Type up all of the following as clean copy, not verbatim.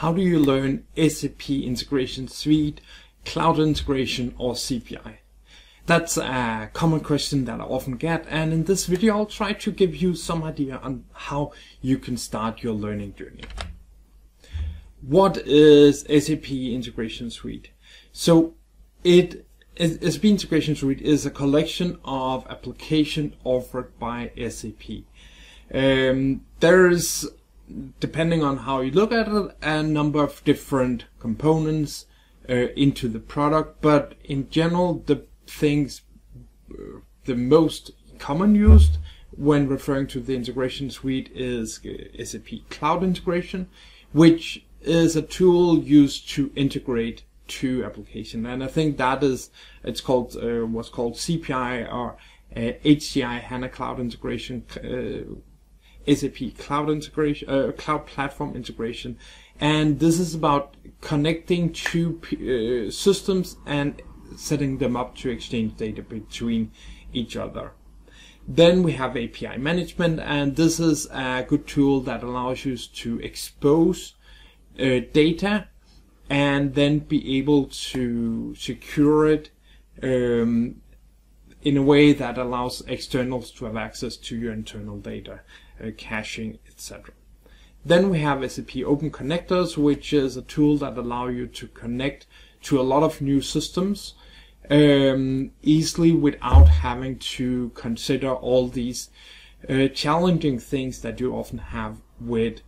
How do you learn SAP Integration Suite, Cloud Integration or CPI? That's a common question that I often get, and in this video I'll try to give you some idea on how you can start your learning journey. What is SAP Integration Suite? So SAP Integration Suite is a collection of applications offered by SAP. There's, depending on how you look at it, a number of different components into the product, but in general the things the most common used when referring to the Integration Suite is SAP Cloud Integration, which is a tool used to integrate two applications, and I think that is what's called CPI or HCI HANA Cloud Integration, SAP Cloud Integration, Cloud Platform Integration, and this is about connecting two systems and setting them up to exchange data between each other. Then we have API management, and this is a good tool that allows you to expose data and then be able to secure it in a way that allows externals to have access to your internal data, caching, etc. Then we have SAP Open Connectors, which is a tool that allows you to connect to a lot of new systems easily without having to consider all these challenging things that you often have with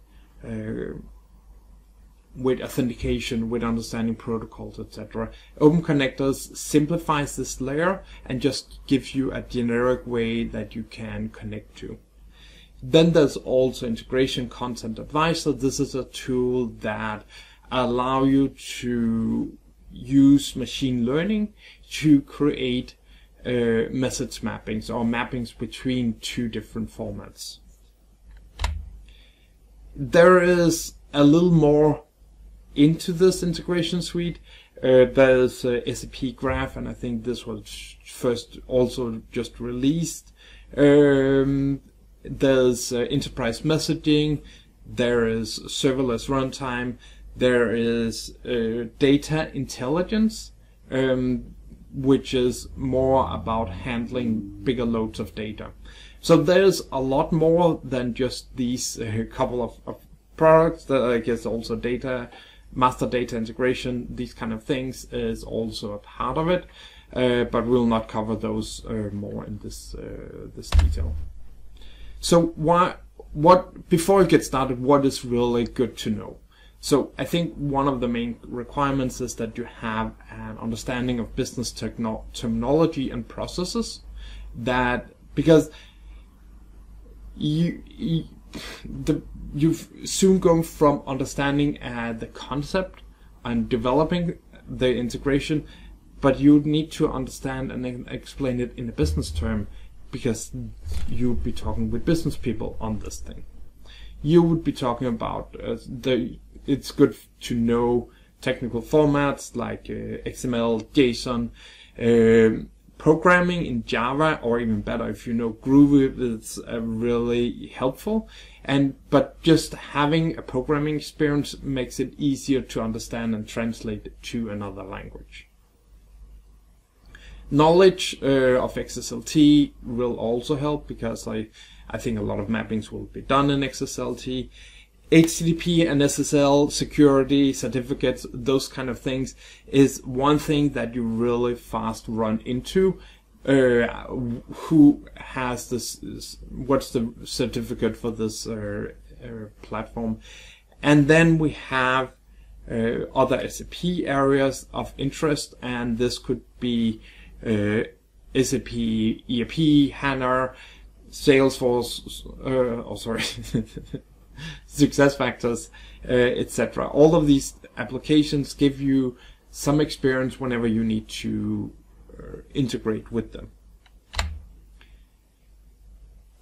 authentication, with understanding protocols, etc. Open Connectors simplifies this layer and just gives you a generic way that you can connect to. Then there's also Integration Content Advisor. This is a tool that allows you to use machine learning to create message mappings or mappings between two different formats. There is a little more into this Integration Suite. There's SAP Graph, and I think this was first also just released. There's enterprise messaging. There is serverless runtime. There is data intelligence, which is more about handling bigger loads of data. So there's a lot more than just these couple of products. That I guess also data, master data integration, these kind of things is also a part of it, but we'll not cover those more in this this detail. So what before we get started, what is really good to know? So I think one of the main requirements is that you have an understanding of business terminology and processes, that because you've soon gone from understanding the concept and developing the integration, but you need to understand and explain it in a business term, because you'll be talking with business people on this thing. You would be talking about it's good to know technical formats like XML, JSON, programming in Java, or even better, if you know Groovy, it's really helpful. But just having a programming experience makes it easier to understand and translate it to another language. Knowledge of XSLT will also help, because I think a lot of mappings will be done in XSLT. HTTP and SSL, security, certificates, those kind of things is one thing that you really fast run into. Who has this, what's the certificate for this platform? And then we have other SAP areas of interest, and this could be SAP ERP, HANA, Salesforce, Success Factors, etc. All of these applications give you some experience whenever you need to integrate with them.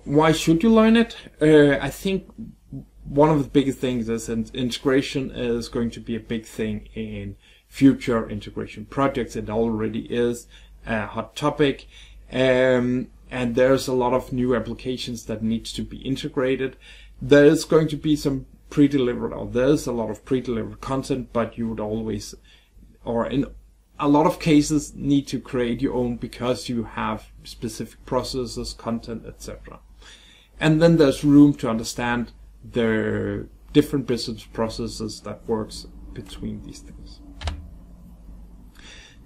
Why should you learn it? I think one of the biggest things is that integration is going to be a big thing in future integration projects. It already is a hot topic. And there's a lot of new applications that needs to be integrated. There is going to be some pre-delivered, or there's a lot of pre-delivered content, but you would always, or in a lot of cases, need to create your own because you have specific processes, content, etc. And then there's room to understand the different business processes that works between these things.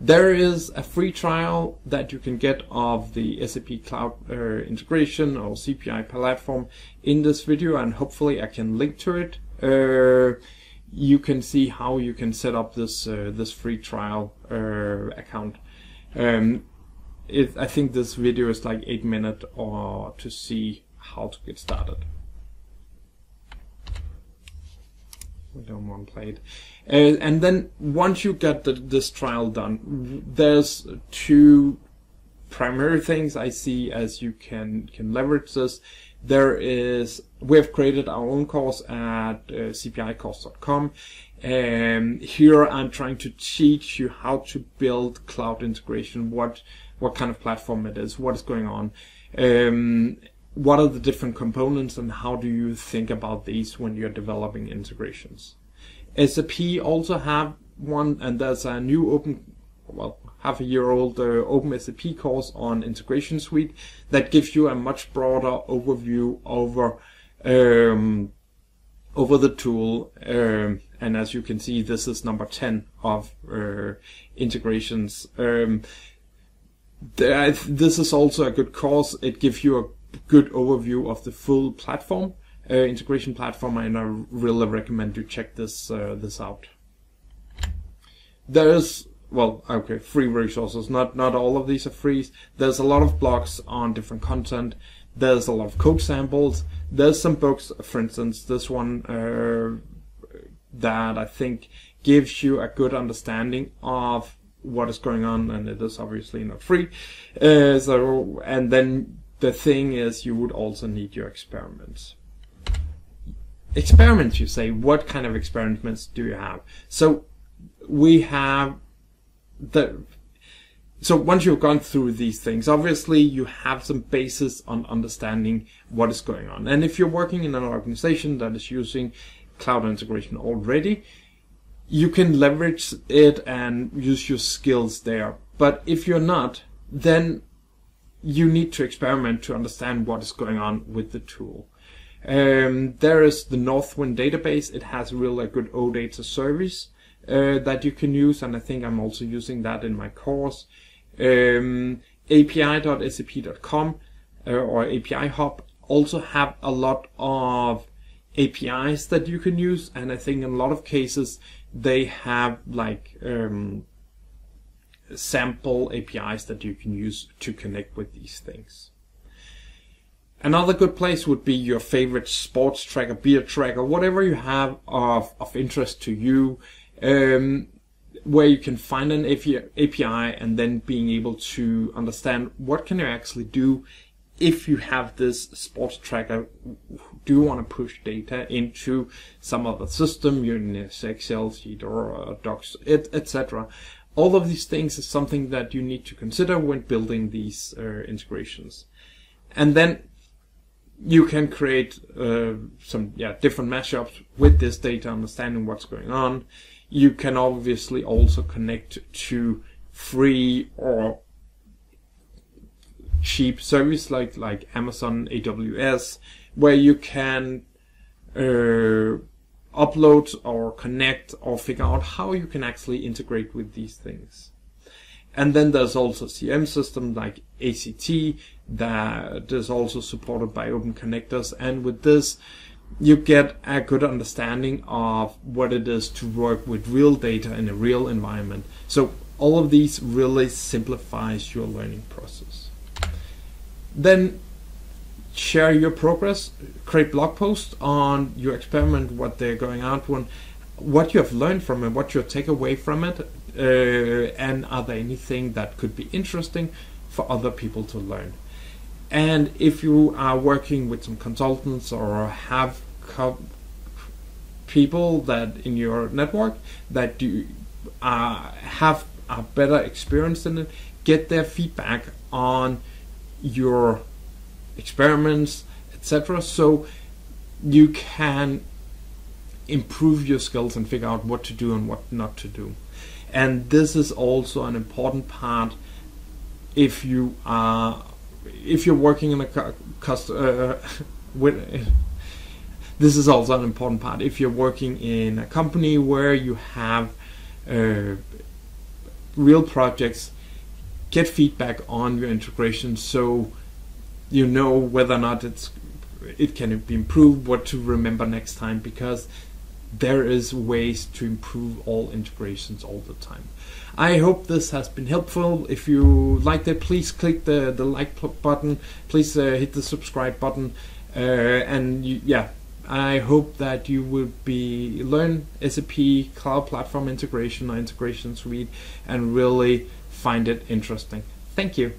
There is a free trial that you can get of the SAP Cloud Integration or CPI platform in this video, and hopefully I can link to it. You can see how you can set up this this free trial account. I think this video is like 8 minutes or to see how to get started. We don't want to play it. And then once you get this trial done, there's two primary things I see as you can leverage this. There is, we have created our own course at CPICourse.com. Here I'm trying to teach you how to build cloud integration, what kind of platform it is, what is going on, what are the different components, and how do you think about these when you're developing integrations. SAP also have one, and there's a new half a year old open SAP course on Integration Suite that gives you a much broader overview over over the tool, and as you can see, this is number 10 of integrations. This is also a good course. It gives you a good overview of the full platform, integration platform, and I really recommend you check this this out. There's, well, okay, free resources. Not all of these are free. There's a lot of blogs on different content. There's a lot of code samples. There's some books, for instance, this one that I think gives you a good understanding of what is going on, and it is obviously not free. So, and then the thing is, you would also need your experiments. Experiments, you say, what kind of experiments do you have? So we have the, so once you've gone through these things, obviously you have some basis on understanding what is going on. And if you're working in an organization that is using cloud integration already, you can leverage it and use your skills there. But if you're not, then you need to experiment to understand what is going on with the tool. There is the Northwind database. It has really a good OData service that you can use, and I think I'm also using that in my course. api.sap.com or API Hub also have a lot of APIs that you can use, and I think in a lot of cases they have like sample APIs that you can use to connect with these things. Another good place would be your favorite sports tracker, beer tracker, whatever you have of interest to you, where you can find an API and then being able to understand what can you actually do if you have this sports tracker. Do you want to push data into some other system, your Excel sheet or Docs, etc.? All of these things is something that you need to consider when building these integrations. And then you can create some different mashups with this data, understanding what's going on. You can obviously also connect to free or cheap service like Amazon AWS, where you can upload or connect or figure out how you can actually integrate with these things. And then there's also CM system like ACT that is also supported by Open Connectors, and with this you get a good understanding of what it is to work with real data in a real environment. So all of these really simplifies your learning process. Then share your progress, create blog posts on your experiment, what they're going out on, what you have learned from it, what you take away from it, and are there anything that could be interesting for other people to learn. And if you are working with some consultants or have people that in your network that do have a better experience in it, get their feedback on your experiments, etc., so you can improve your skills and figure out what to do and what not to do. And this is also an important part if you are this is also an important part if you're working in a company where you have real projects. Get feedback on your integration so you know whether or not it can be improved, what to remember next time, because there is ways to improve all integrations all the time. I hope this has been helpful. If you liked it, please click the like button, please hit the subscribe button, and I hope that you will learn SAP Cloud Platform Integration or Integration Suite and really find it interesting. Thank you.